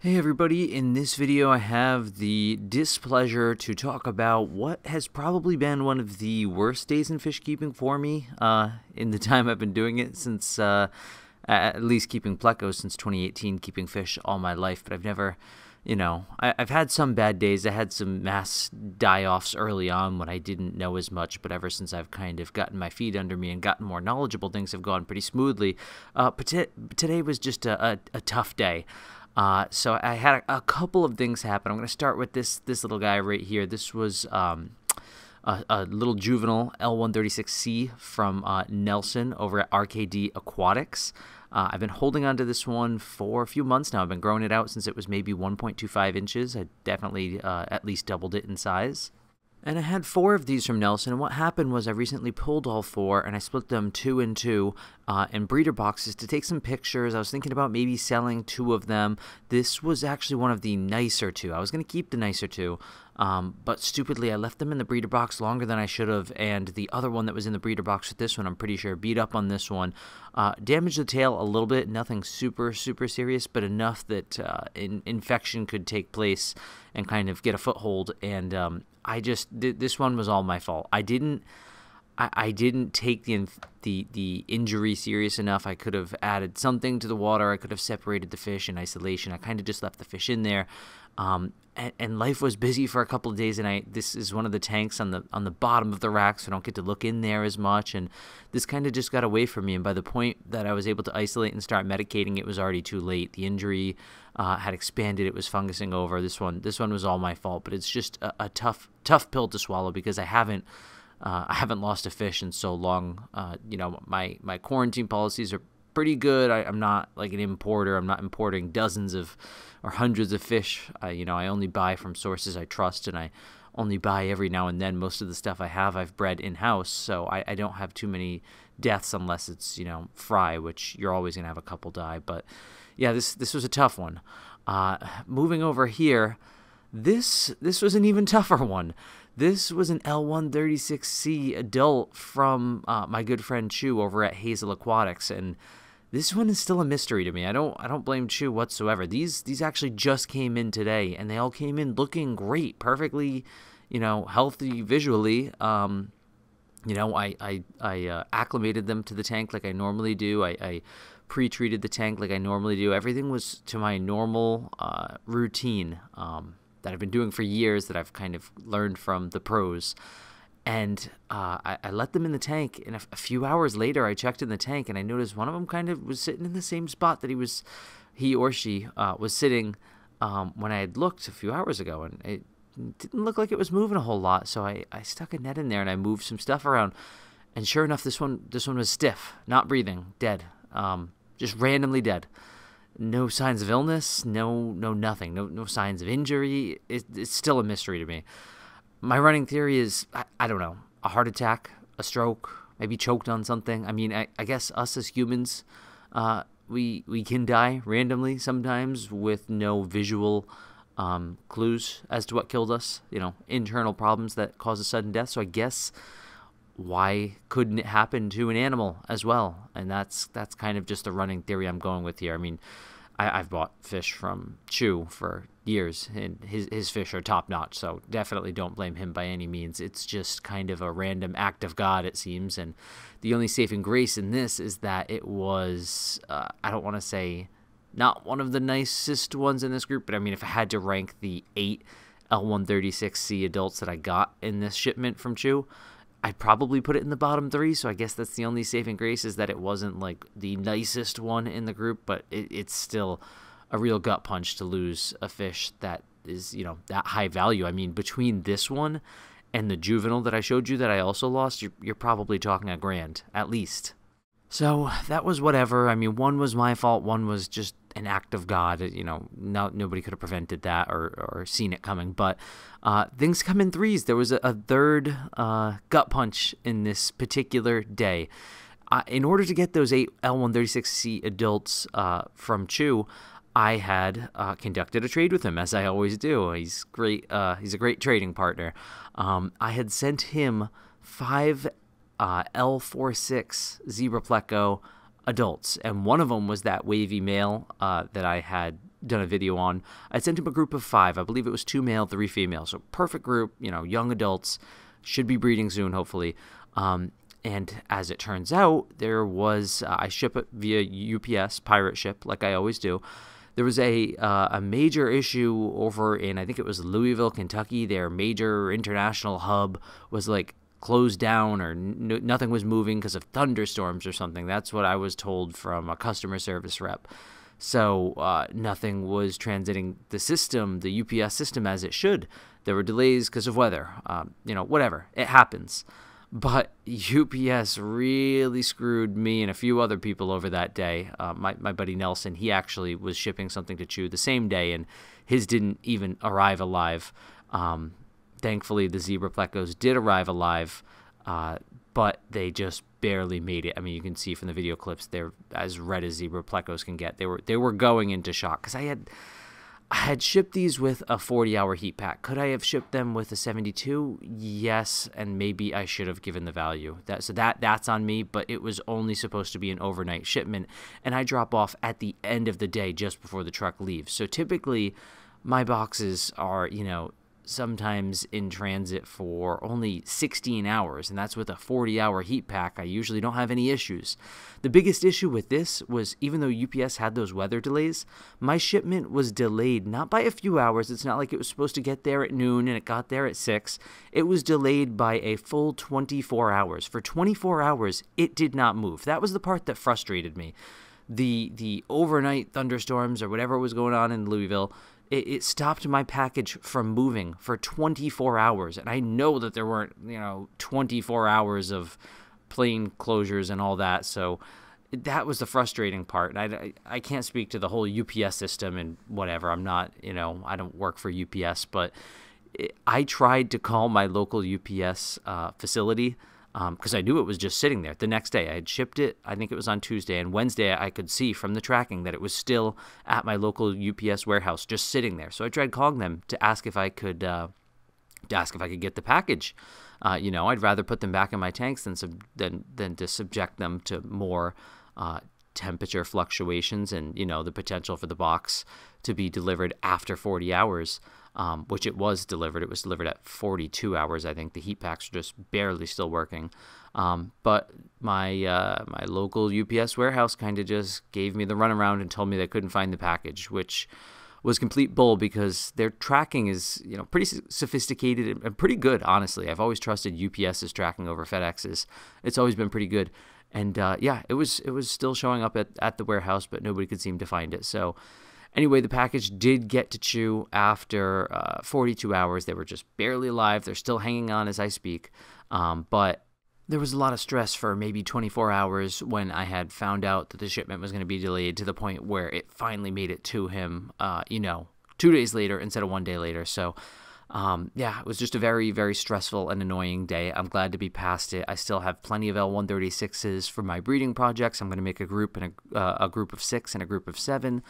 Hey everybody, in this video I have the displeasure to talk about what has probably been one of the worst days in fish keeping for me in the time I've been doing it since, at least keeping Pleco since 2018, keeping fish all my life, but I've never, you know, I've had some bad days. I had some mass die-offs early on when I didn't know as much, but ever since I've kind of gotten my feet under me and gotten more knowledgeable, things have gone pretty smoothly, but today was just a tough day. So I had a couple of things happen. I'm going to start with this little guy right here. This was a little juvenile L136C from Nelson over at RKD Aquatics. I've been holding on to this one for a few months now. I've been growing it out since it was maybe 1.25 inches. I definitely at least doubled it in size. And I had four of these from Nelson, and what happened was I recently pulled all four, and I split them 2 and 2 in breeder boxes to take some pictures. I was thinking about maybe selling 2 of them. This was actually one of the nicer 2. I was going to keep the nicer 2, but stupidly I left them in the breeder box longer than I should have, and the other one that was in the breeder box with this one, I'm pretty sure, beat up on this one. Damaged the tail a little bit, nothing super serious, but enough that infection could take place and kind of get a foothold, and this one was all my fault. I didn't take the injury serious enough. I could have added something to the water. I could have separated the fish in isolation. I kind of just left the fish in there, and life was busy for a couple of days. And this is one of the tanks on the bottom of the rack, so I don't get to look in there as much. And this kind of just got away from me. And by the point that I was able to isolate and start medicating, it was already too late. The injury had expanded. It was fungusing over. This one was all my fault. But it's just a tough pill to swallow, because I haven't lost a fish in so long. You know, my quarantine policies are pretty good. I'm not like an importer. I'm not importing dozens of or hundreds of fish. You know, I only buy from sources I trust, and I only buy every now and then. Most of the stuff I have, I've bred in-house, so I don't have too many deaths unless it's, you know, fry, which you're always going to have a couple die. But, yeah, this was a tough one. Moving over here, this was an even tougher one. This was an L136C adult from my good friend Chu over at Hazel Aquatics, and this one is still a mystery to me. I don't blame Chu whatsoever. These actually just came in today, and they all came in looking great, perfectly, you know, healthy visually. You know, I acclimated them to the tank like I normally do. I pre-treated the tank like I normally do. Everything was to my normal routine. That I've been doing for years, that I've kind of learned from the pros. And I let them in the tank, and a few hours later I checked in the tank, and I noticed one of them kind of was sitting in the same spot that he or she was sitting when I had looked a few hours ago, and it didn't look like it was moving a whole lot, so I stuck a net in there and I moved some stuff around, and sure enough, this one was stiff, not breathing, dead, just randomly dead. No signs of illness, no nothing, no signs of injury. It's still a mystery to me. My running theory is, I don't know, a heart attack, a stroke, maybe choked on something. I mean, I guess us as humans, we can die randomly sometimes with no visual clues as to what killed us, you know, internal problems that cause a sudden death. So I guess, why couldn't it happen to an animal as well? And that's kind of just the running theory I'm going with here. I mean, I've bought fish from Chu for years, and his fish are top-notch, so definitely don't blame him by any means. It's just kind of a random act of God, it seems, and the only saving grace in this is that it was, I don't want to say not one of the nicest ones in this group, but I mean, if I had to rank the 8 L136C adults that I got in this shipment from Chu, I'd probably put it in the bottom 3, so I guess that's the only saving grace, is that it wasn't like the nicest one in the group, but it's still a real gut punch to lose a fish that is, you know, that high value. I mean, between this one and the juvenile that I showed you that I also lost, you're probably talking $1,000 at least. So that was whatever. I mean, one was my fault, one was just an act of God. You know, nobody could have prevented that or seen it coming, but things come in threes. There was a third gut punch in this particular day. In order to get those 8 L136C adults from Chu, I had conducted a trade with him, as I always do. He's great. He's a great trading partner. I had sent him 5 L46 Zebra Pleco adults, and one of them was that wavy male that I had done a video on. I sent him a group of 5. I believe it was 2 male, 3 female. So perfect group, you know, young adults. Should be breeding soon, hopefully. And as it turns out, there was, I ship it via UPS, pirate ship, like I always do. There was a major issue over in, I think it was Louisville, Kentucky. Their major international hub was like closed down, or nothing was moving because of thunderstorms or something. That's what I was told from a customer service rep. So nothing was transiting the system, the UPS system, as it should. There were delays because of weather, you know, whatever. It happens. But UPS really screwed me and a few other people over that day. My buddy Nelson, he actually was shipping something to Chu the same day, and his didn't even arrive alive. Thankfully, the zebra plecos did arrive alive, but they just barely made it. I mean, you can see from the video clips, they're as red as zebra plecos can get. They were going into shock because I had shipped these with a 40-hour heat pack. Could I have shipped them with a 72? Yes, and maybe I should have given the value. That's on me, but it was only supposed to be an overnight shipment, and I drop off at the end of the day just before the truck leaves. So typically, my boxes are, you know, sometimes in transit for only 16 hours, and that's with a 40-hour heat pack. I usually don't have any issues. The biggest issue with this was, even though UPS had those weather delays, my shipment was delayed not by a few hours. It's not like it was supposed to get there at noon and it got there at 6. It was delayed by a full 24 hours. For 24 hours, it did not move. That was the part that frustrated me. The overnight thunderstorms or whatever was going on in Louisville, it stopped my package from moving for 24 hours. And I know that there weren't, you know, 24 hours of plane closures and all that. So that was the frustrating part. And I can't speak to the whole UPS system and whatever. I'm not, you know, I don't work for UPS, but I tried to call my local UPS facility because I knew it was just sitting there. The next day, I had shipped it. I think it was on Tuesday, and Wednesday I could see from the tracking that it was still at my local UPS warehouse, just sitting there. So I tried calling them to ask if I could get the package. You know, I'd rather put them back in my tanks than to subject them to more temperature fluctuations and, you know, the potential for the box to be delivered after 40 hours. Which it was delivered. It was delivered at 42 hours, I think. The heat packs were just barely still working. But my local UPS warehouse kind of just gave me the runaround and told me they couldn't find the package, which was complete bull because their tracking is, you know, pretty sophisticated and pretty good, honestly. I've always trusted UPS's tracking over FedEx's. It's always been pretty good. And, yeah, it was still showing up at the warehouse, but nobody could seem to find it. So anyway, the package did get to Chu after 42 hours. They were just barely alive. They're still hanging on as I speak. But there was a lot of stress for maybe 24 hours when I had found out that the shipment was going to be delayed to the point where it finally made it to him, you know, 2 days later instead of 1 day later. So, yeah, it was just a very, very stressful and annoying day. I'm glad to be past it. I still have plenty of L136s for my breeding projects. I'm going to make a group, and a group of 6 and a group of 7.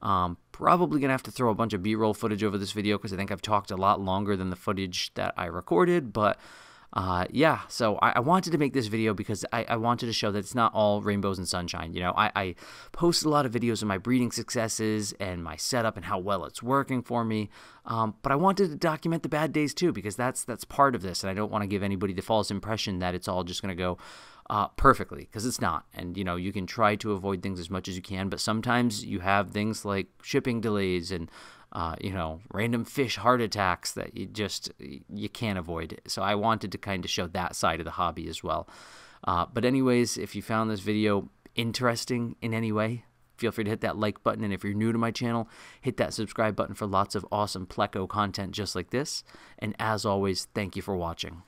Probably going to have to throw a bunch of B-roll footage over this video because I think I've talked a lot longer than the footage that I recorded. But yeah, so I wanted to make this video because I wanted to show that it's not all rainbows and sunshine. You know, I post a lot of videos of my breeding successes and my setup and how well it's working for me. But I wanted to document the bad days too, because that's part of this. And I don't want to give anybody the false impression that it's all just going to go perfectly, because it's not. And, you know, you can try to avoid things as much as you can, but sometimes you have things like shipping delays and, you know, random fish heart attacks that you can't avoid. So I wanted to kind of show that side of the hobby as well. But anyways, if you found this video interesting in any way, feel free to hit that like button. And if you're new to my channel, hit that subscribe button for lots of awesome Pleco content just like this. And as always, thank you for watching.